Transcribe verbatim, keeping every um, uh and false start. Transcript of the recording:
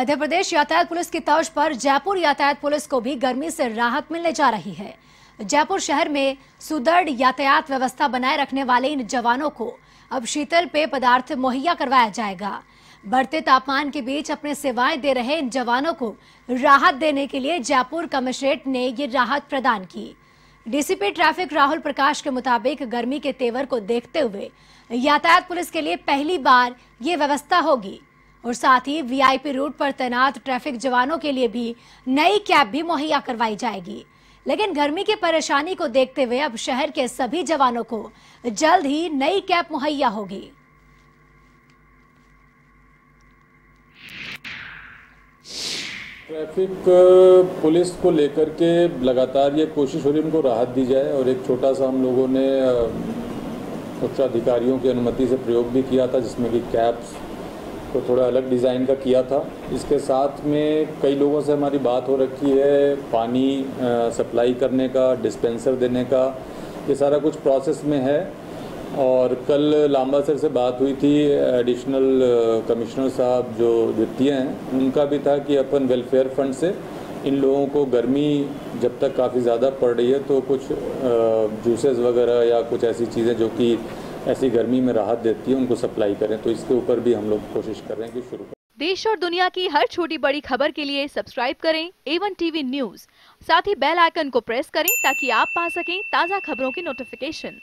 मध्य प्रदेश यातायात पुलिस की तर्ज पर जयपुर यातायात पुलिस को भी गर्मी से राहत मिलने जा रही है। जयपुर शहर में सुदृढ़ यातायात व्यवस्था बनाए रखने वाले इन जवानों को अब शीतल पेय पदार्थ मुहैया करवाया जाएगा। बढ़ते तापमान के बीच अपने सेवाएं दे रहे इन जवानों को राहत देने के लिए जयपुर कमिश्नरेट ने ये राहत प्रदान की। डीसीपी ट्रैफिक राहुल प्रकाश के मुताबिक गर्मी के तेवर को देखते हुए यातायात पुलिस के लिए पहली बार ये व्यवस्था होगी और साथ ही वीआईपी रूट पर तैनात ट्रैफिक जवानों के लिए भी नई कैब भी मुहैया करवाई जाएगी। लेकिन गर्मी की परेशानी को देखते हुए अब शहर के सभी जवानों को जल्द ही नई कैब मुहैया होगी। ट्रैफिक पुलिस को लेकर के लगातार ये कोशिश हो रही है उनको राहत दी जाए और एक छोटा सा हम लोगों ने उच्च अधिकारियों की अनुमति से प्रयोग भी किया था जिसमें कि कैब्स को थोड़ा अलग डिज़ाइन का किया था। इसके साथ में कई लोगों से हमारी बात हो रखी है, पानी सप्लाई करने का, डिस्पेंसर देने का, ये सारा कुछ प्रोसेस में है। और कल लांबा सर से बात हुई थी, एडिशनल कमिश्नर साहब जो द्वितीय हैं उनका भी था कि अपन वेलफेयर फंड से इन लोगों को गर्मी जब तक काफ़ी ज़्यादा पड़ रही है तो कुछ जूसेस वगैरह या कुछ ऐसी चीज़ें जो कि ऐसी गर्मी में राहत देती है उनको सप्लाई करें, तो इसके ऊपर भी हम लोग कोशिश कर रहे हैं कि शुरू करें। देश और दुनिया की हर छोटी बड़ी खबर के लिए सब्सक्राइब करें ए वन टीवी न्यूज, साथ ही बेल आइकन को प्रेस करें ताकि आप पा सकें ताज़ा खबरों की नोटिफिकेशन।